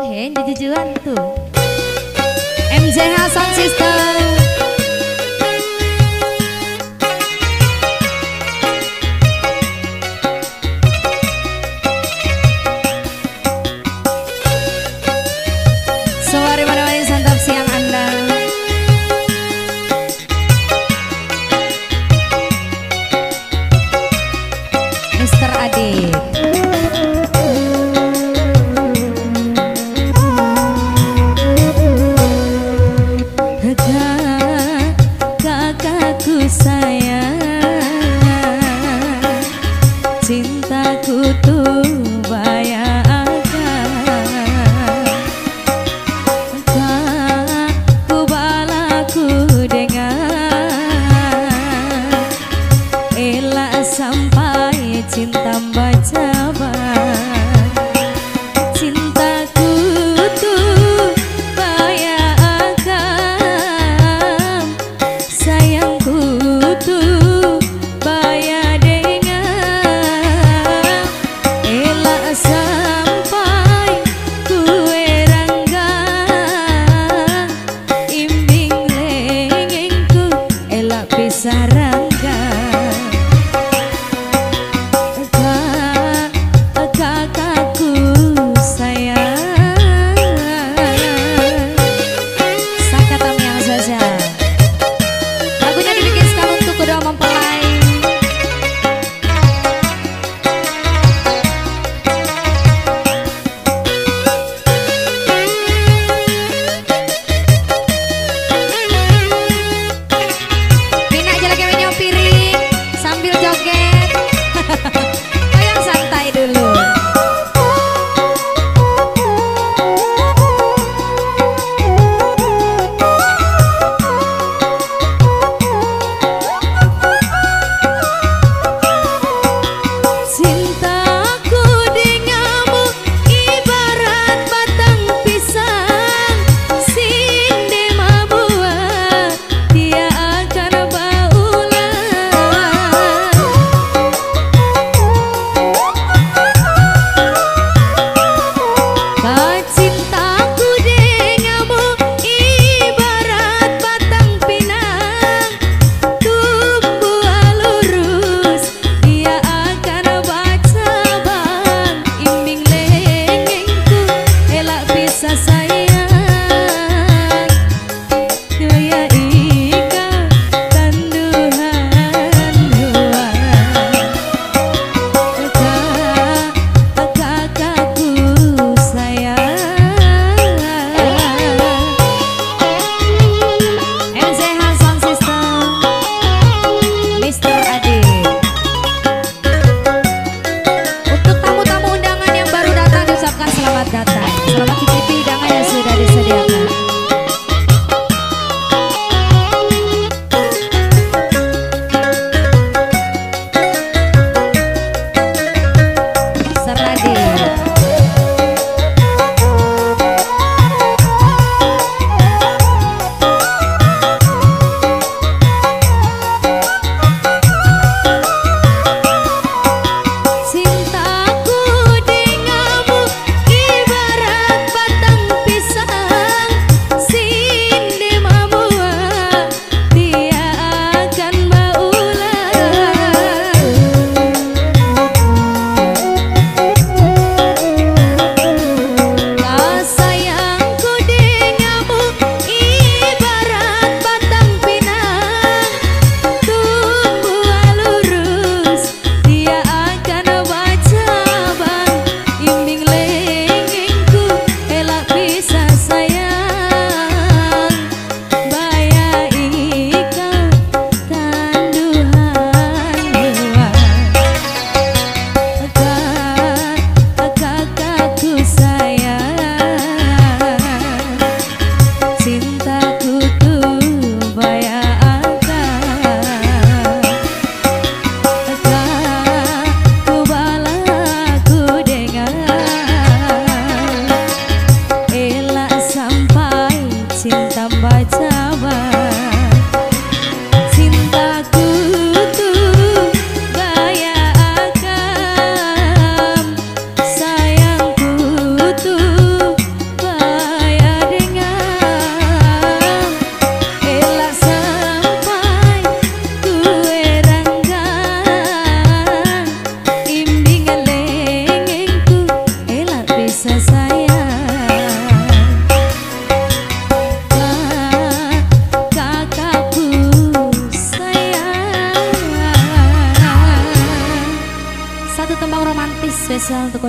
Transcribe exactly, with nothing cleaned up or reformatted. Hei, dijujuran tuh M J H Sound System. Sore pada-pada santap siang Anda. Mister Adit sampai cinta baca cintaku tuh bayangkan, sayangku tuh bayar dengan elak sampai kue ranggang imbing lengengku elak pisah. Cintaku denganmu ibarat Spesial untuk